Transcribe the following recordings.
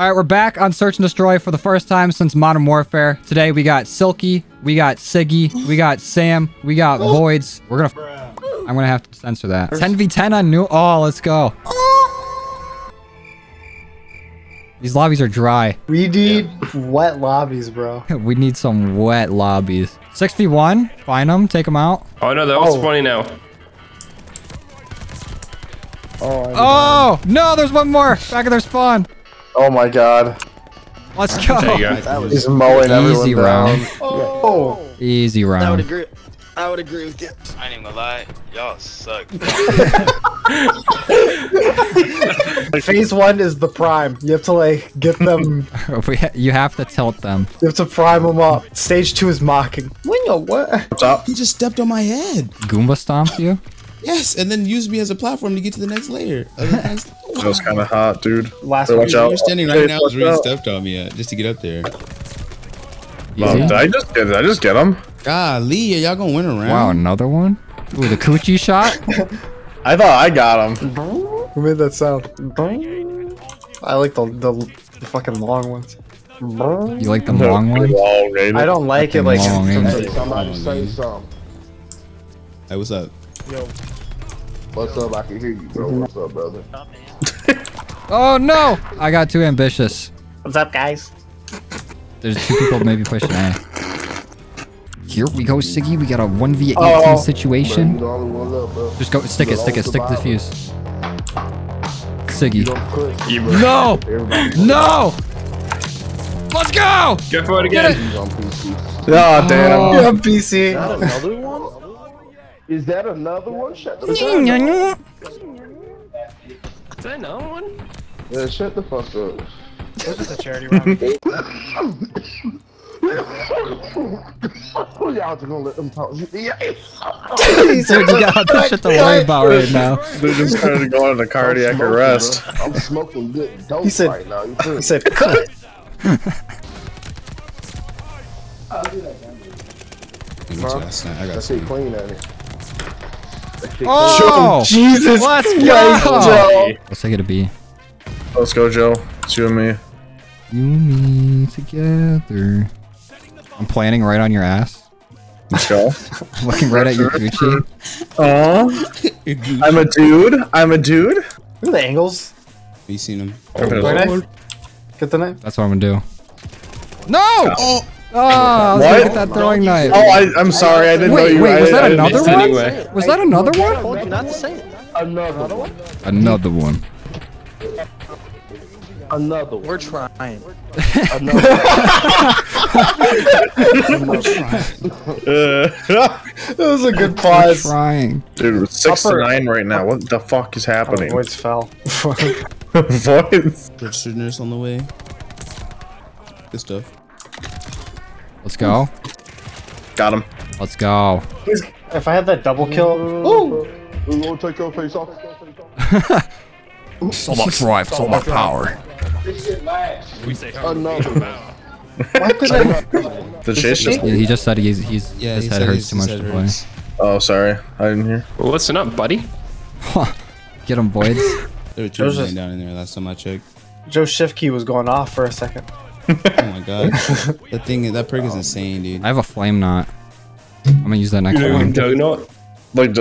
Alright, we're back on Search and Destroy for the first time since Modern Warfare. Today we got Silky, we got Siggy, we got Sam, we got Voids. We're gonna... I'm gonna have to censor that. 10v10 on new... Oh, let's go. These lobbies are dry. We need wet lobbies, bro. We need some wet lobbies. 6v1. Find them, take them out. Oh no, that was funny now. Oh, no, there's one more! Back at their spawn. Oh my god. Let's go. There you go. That was He's mowing easy round. Oh. Easy round. I would agree with you. I ain't even gonna lie. Y'all suck. Phase one is the prime. You have to like get them. You have to tilt them. You have to prime them up. Stage two is mocking. What's up? He just stepped on my head. Goomba stomped you? Yes, and then use me as a platform to get to the next layer. Otherwise, that was kind of hot, dude. Last one. You're standing right now is really stepped on me just to get up there. Did I just get him? Golly, y'all gonna win around. Wow, another one? Ooh, the coochie shot? I thought I got him. Who made that sound? I like the fucking long ones. You like the long ones? I don't like it like... Somebody say something. Hey, what's up? Yo. What's up? I can hear you, bro. What's up, brother? Oh no! I got too ambitious. What's up, guys? There's two people maybe pushing A. Here we go, Siggy. We got a 1v18 situation. Bro. Just go, stick the fuse. Siggy. No! No! Let's go! Go for it again. Oh damn! You're on PC. Not another one? Is that another one? Shut the fuck up. Is that another one? Yeah, shut the fuck up. This is a charity round. Y'all just gonna let them talk. He's like, y'all got shit to worry about right now. They're just trying to go into cardiac arrest. I'm smoking good dope right now. He said, cut. I see clean at it. Oh, Jesus! Let's go! Let's take it a B. Let's go, Joe. It's you and me. You and me together. I'm planning right on your ass. Let's go. Looking right at your Gucci. Aw. I'm a dude. I'm a dude. Look at the angles. Have you seen him? Get the knife. That's what I'm gonna do. No! Oh! Oh, look at that throwing knife. Oh, I'm sorry. I didn't know you. Wait, was that another one? Not to say it. Another one? Another one. Another one. We're trying. Another one. We're trying. That was a good pause. Trying. Dude, we're 6-9 right now. What the fuck is happening? Voids fell. Voids. Richard nurse on the way. Good stuff. Let's go. Got him. Let's go. If I had that double kill. Ooh! We won't take your face off. So much drive, so much power. This shit lasts. We say another power. Why could I? The chase just. He just said his head hurts too much to play. Oh, sorry. I didn't hear. Well, listen up, buddy. Get him, Voids. There were two laying down in there last time I checked. Joe Shift was going off for a second. Oh my god. That thing, that perk is insane, dude. I have a flame knot. I'm gonna use that next one. Donut? Like,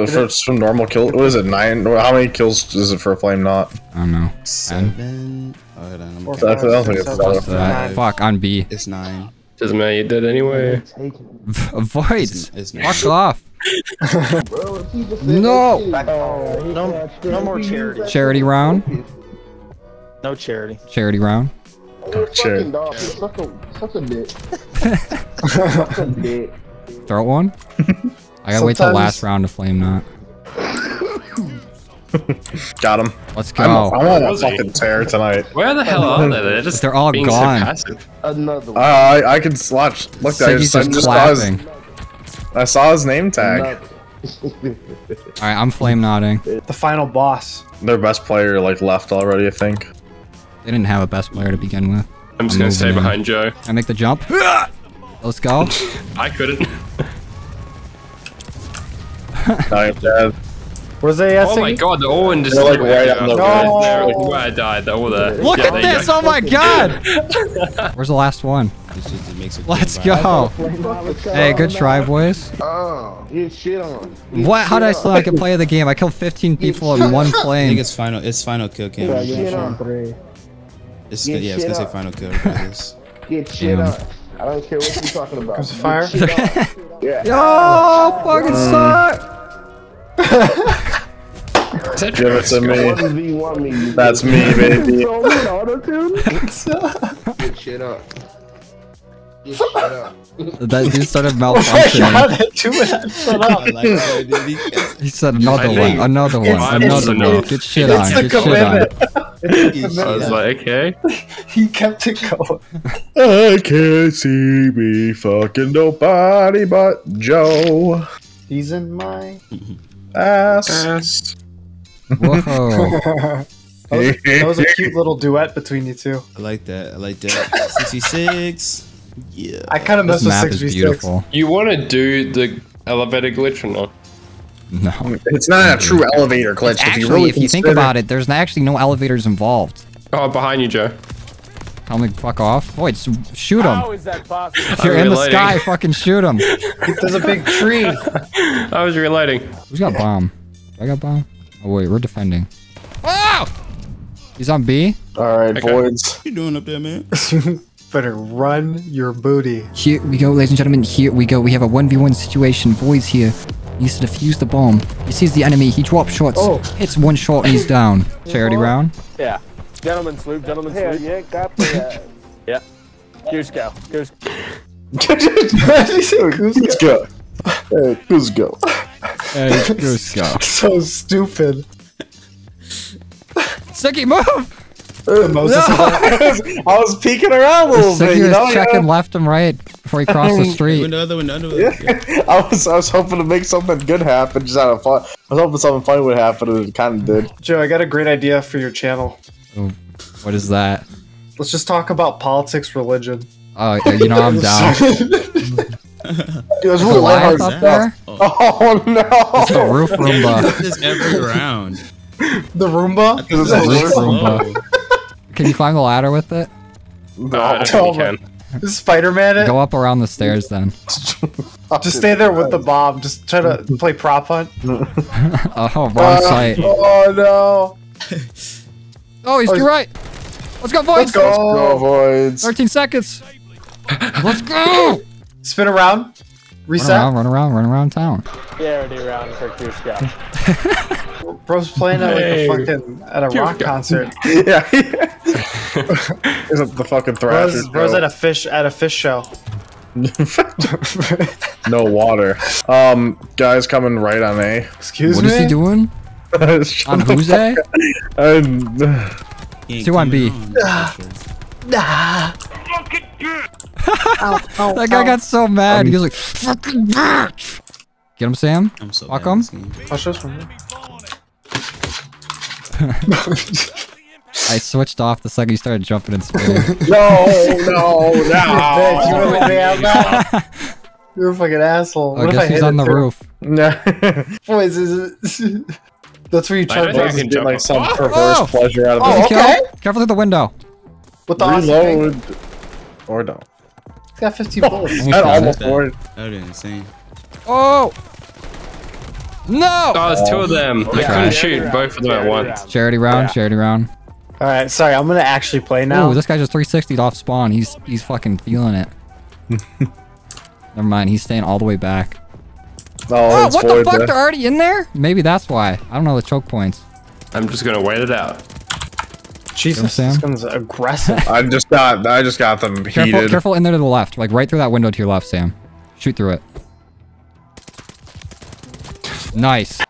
for normal kill, what is it, 9? How many kills is it for a flame knot? I don't know. 7? Oh, I don't know. I don't think it's that. Fuck, on B. It's 9. Doesn't matter, you did anyway. Voids! Fuck off! No! No more charity. Charity round? No charity. Charity round? Fucking dog, suck a dick. Suck a dick. Throw one? I gotta wait till last round to flame knot. Got him. Let's go. I want a fucking tear tonight. Where the hell are they? They're all gone. So another one. I can slotch. Look, I just I saw his name tag. Alright, I'm flame knotting. The final boss. Their best player like left already, I think. They didn't have a best player to begin with. I'm just gonna stay behind Joe. I make the jump. Let's go. I couldn't. I'm dead. Was they asking? Oh my god, they're all in destroy. They're like right up the road. They're like where I died, they're all there. Look at this, oh my god! Where's the last one? Let's go. Hey, good try, boys. Oh, you shit on. What? How did I still can play the game? I killed 15 people in one plane. I think it's final kill cam. Yeah, it's gonna say final kill. Get shit on. I don't care what you're talking about. Comes fire. Yeah. Yo, fucking suck. Give it to me. That's me, baby. Get shit up. Get shit up. That dude started malfunctioning. He said another one. Get shit on. Get shit on. I was like, okay. He kept it going. I can't see me fucking nobody but Joe. He's in my ass. Whoa. that was a cute little duet between you two. I like that. 66. Yeah. I kind of mess with 6v6. You want to do the elevator glitch or not? No, it's not a true elevator glitch. Actually, if you think about it, there's actually no elevators involved. Oh, behind you, Joe. Tell me, fuck off. Boy, shoot him. How is that possible? If you're in the sky, fucking shoot him. There's a big tree. I was reloading. Who's got bomb? I got bomb. Oh wait, we're defending. Oh! He's on B. All right, boys. What you doing up there, man? Better run your booty. Here we go, ladies and gentlemen. Here we go. We have a 1v1 situation, boys. Here. He needs to defuse the bomb. He sees the enemy. He drops shots. Oh. Hits one shot and he's down. Charity round. Yeah. Gentlemen swoop. Gentlemen swoop. Yeah. Got the, yeah. Cusco. Cusco. Hey, Cusco. Hey, Cusco. So stupid. Sucky, move. I was peeking around a little bit. He was checking left and right before he crossed the street. Yeah. I was hoping to make something good happen, just out of fun. I was hoping something funny would happen, and it kind of did. Joe, I got a great idea for your channel. Oh, what is that? Let's just talk about politics, religion. Oh, you know I'm down. Dude, there's a lot up there. Oh no! It's a roof Roomba. This every round. The Roomba. It's a roof Roomba. Can you climb the ladder with it? No, I don't think you can. Spider Man it? Go up around the stairs then. Just stay there with the bomb. Just try to play prop hunt. Wrong site. Oh no. Oh, he's to right. Let's go, boys. Let's go, boys. 13 seconds. Let's go. Spin around. Reset. Run around town. Yeah, already around for Cusco. Bro's playing at like a fucking rock concert. Yeah. The fucking thrasher. Bro's at a fish show. No water. Guys coming right on A. Excuse me. What is he doing? On who's A? Two on B. That guy got so mad. He was like, "Fucking bitch!" Get him, Sam. I'm so fuck him. Watch this one. I switched off the second you started jumping and spinning. No. You're a fucking asshole. I guess he's on the roof. No. Boys, that's where you try to get like some perverse pleasure out of it. Okay. Careful through the window. With the reload. Or don't. He's got 50 bullets. That almost bored. That would be insane. Oh! No! Oh, there's two of them. I couldn't shoot both of them at once. Charity round. Alright, sorry, I'm gonna actually play now. Ooh, this guy just 360'd off spawn. He's fucking feeling it. Never mind, he's staying all the way back. Oh, what the fuck? They're already in there? Maybe that's why. I don't know the choke points. I'm just gonna wait it out. Jesus, this gun's aggressive. I just got them heated. Careful in there to the left. Like, right through that window to your left, Sam. Shoot through it. Nice.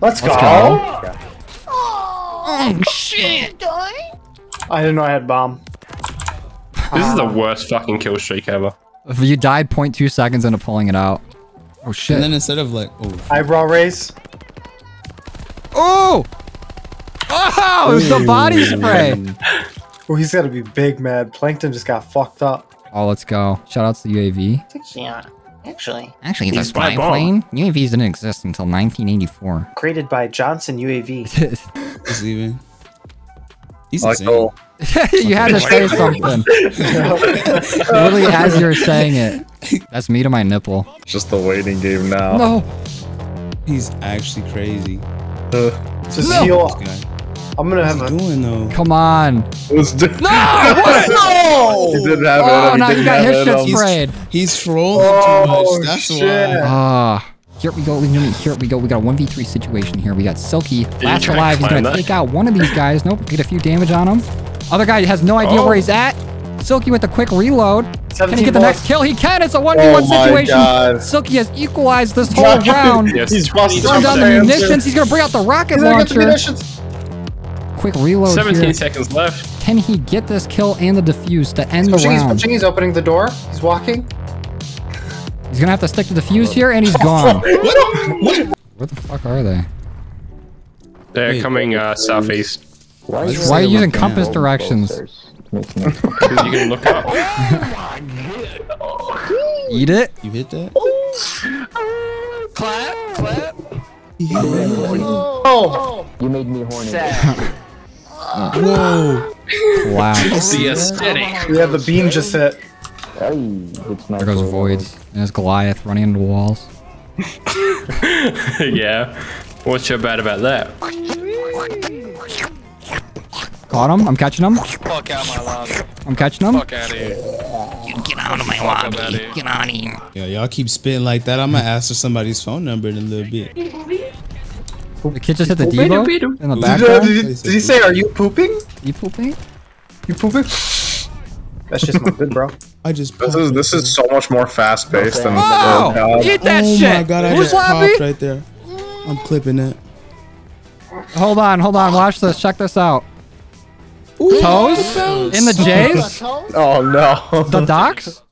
Let's go. Oh shit! I didn't know I had bomb. This is the worst fucking kill streak ever. If you died 0.2 seconds into pulling it out. Oh shit! And then instead of like eyebrow raise. Oh! Oh! It was the body spray. Oh, he's gotta be big mad. Plankton just got fucked up. Oh, let's go. Shoutouts to the UAV. Yeah. Actually, it's a spy plane. UAVs didn't exist until 1984. Created by Johnson UAV. He's leaving. He's insane. Cool. You had to say something. Literally as you were saying it. That's me to my nipple. It's just the waiting game now. No. He's actually crazy. I'm gonna have a... Come on! Let's do it! No! What? No! He didn't have it. Oh, now you got his shit sprayed. He's trolling too much. That's why. Here we go. Here we go. We got a 1v3 situation here. We got Silky. Last alive. He's gonna take out one of these guys. Nope. Get a few damage on him. Other guy has no idea where he's at. Silky with a quick reload. Can he get the next kill? He can. It's a 1v1 situation. God. Silky has equalized this whole round. He's turned on the munitions. He's gonna bring out the rocket launcher. Quick reload. 17 here. Seconds left. Can he get this kill and the defuse to end the round? He's pushing. He's opening the door. He's walking. He's gonna have to stick to the defuse here, and he's gone. Where the fuck are they? They're coming southeast. Why are you using compass directions? Because you can look up. Eat it. You hit that. Clap. Clap. You made me horny. You made me horny. Whoa! Wow. See aesthetic. Yeah, the beam just hit. There goes Voids. And there's Goliath running into walls. Yeah. What's so bad about that? Got him. I'm catching him. Fuck out of my lobby. I'm catching him. Fuck out of here. Get out of my lobby. Get out of here. Yo, y'all keep spitting like that. I'm gonna ask for somebody's phone number in a little bit. The kid just hit the Devo in the background. Did he say, are you pooping? You pooping? You pooping? That's just my good, bro. I just this is so much more fast paced than eat that shit! Oh my god, I just popped right there. I'm clipping it. Hold on, hold on, watch this, check this out. Ooh, toes? In the J's? Oh no. The docks?